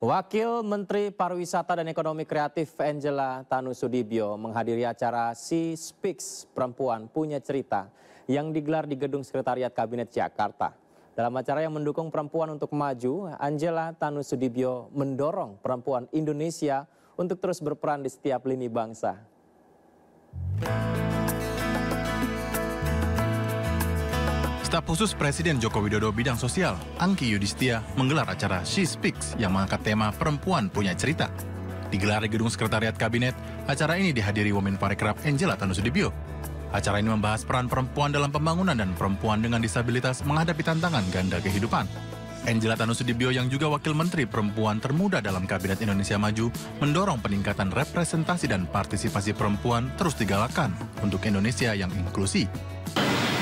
Wakil Menteri Pariwisata dan Ekonomi Kreatif Angela Tanoesoedibjo menghadiri acara She Speaks Perempuan Punya Cerita yang digelar di Gedung Sekretariat Kabinet Jakarta. Dalam acara yang mendukung perempuan untuk maju, Angela Tanoesoedibjo mendorong perempuan Indonesia untuk terus berperan di setiap lini bangsa. Staf khusus Presiden Joko Widodo bidang sosial, Angki Yudistia, menggelar acara She Speaks yang mengangkat tema Perempuan Punya Cerita. Digelar di Gedung Sekretariat Kabinet, acara ini dihadiri Wamenparekraf Angela Tanoesoedibjo. Acara ini membahas peran perempuan dalam pembangunan dan perempuan dengan disabilitas menghadapi tantangan ganda kehidupan. Angela Tanoesoedibjo yang juga Wakil Menteri Perempuan termuda dalam Kabinet Indonesia Maju mendorong peningkatan representasi dan partisipasi perempuan terus digalakkan untuk Indonesia yang inklusi.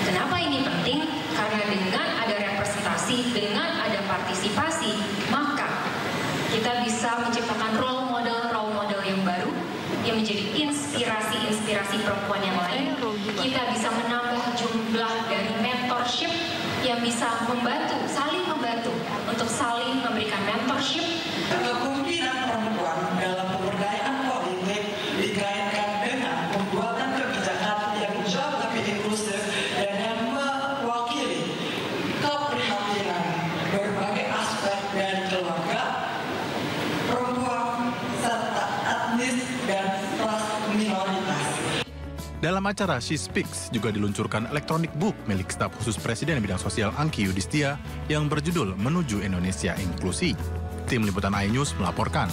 Kenapa ini penting? Karena dengan ada representasi, dengan ada partisipasi, maka kita bisa menciptakan role model yang baru, yang menjadi inspirasi perempuan yang lain. Kita bisa menambah jumlah dari mentorship yang bisa membantu, saling membantu untuk saling memberikan mentorship. Kepemimpinan perempuan dalam pemberdayaan politik dikaitkan dengan pembuatan kebijakan yang jauh lebih inklusif. Dalam acara She Speaks juga diluncurkan elektronik book milik staf khusus Presiden bidang sosial Angki Yudistia yang berjudul Menuju Indonesia Inklusi. Tim Liputan iNews melaporkan.